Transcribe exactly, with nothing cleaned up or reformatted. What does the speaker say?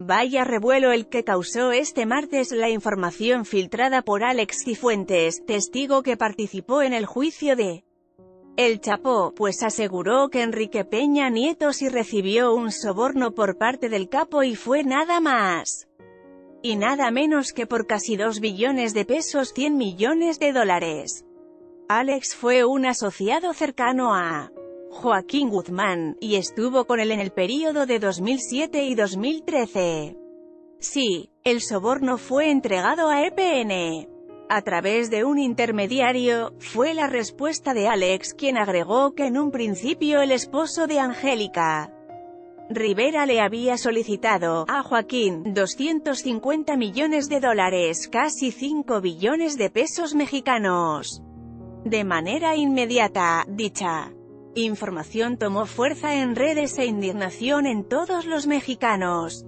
Vaya revuelo el que causó este martes la información filtrada por Alex Cifuentes, testigo que participó en el juicio de El Chapo, pues aseguró que Enrique Peña Nieto sí recibió un soborno por parte del capo y fue nada más y nada menos que por casi dos billones de pesos, cien millones de dólares. Alex fue un asociado cercano a Joaquín Guzmán, y estuvo con él en el período de dos mil siete y dos mil trece. Sí, el soborno fue entregado a E P N. A través de un intermediario, fue la respuesta de Alex, quien agregó que en un principio el esposo de Angélica Rivera le había solicitado a Joaquín doscientos cincuenta millones de dólares, casi cinco billones de pesos mexicanos. De manera inmediata, dicha información tomó fuerza en redes e indignación en todos los mexicanos.